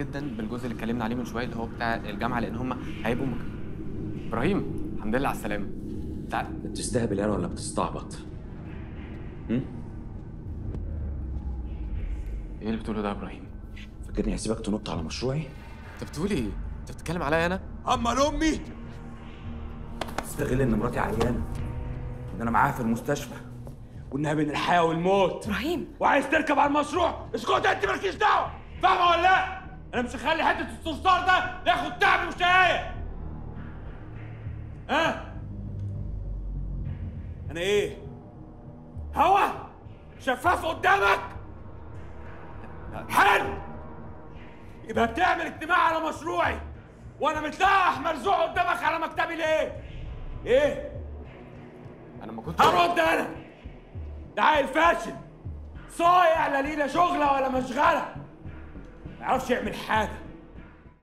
جدا بالجزء اللي اتكلمنا عليه من شويه اللي هو بتاع الجامعه، لان هم هيبقوا ابراهيم الحمد لله على السلامه. تعال بتستهبل انا ولا بتستعبط؟ ايه اللي بتقوله ده يا ابراهيم؟ فاكرني هسيبك تنط على مشروعي؟ انت بتقول ايه؟ انت بتتكلم عليا انا؟ امال امي؟ استغل ان مراتي عيانه، ان انا معاها في المستشفى، وانها بين الحياه والموت. ابراهيم وعايز تركب على المشروع؟ اسكت انت مالكيش دعوه، فاهمه ولا لا؟ انا مش هخلي حته الصرصار ده ياخد تعبي وشقايا. ها؟ انا ايه؟ هوا؟ شفاف قدامك؟ حلو، يبقى بتعمل اجتماع على مشروعي وانا متلقح مرزوع قدامك على مكتبي ليه؟ ايه؟ انا ما كنت هرد انا؟ ده عيل فاشل صايع، لا ليه لا شغله ولا مشغله، ما يعرفش يعمل حاجه.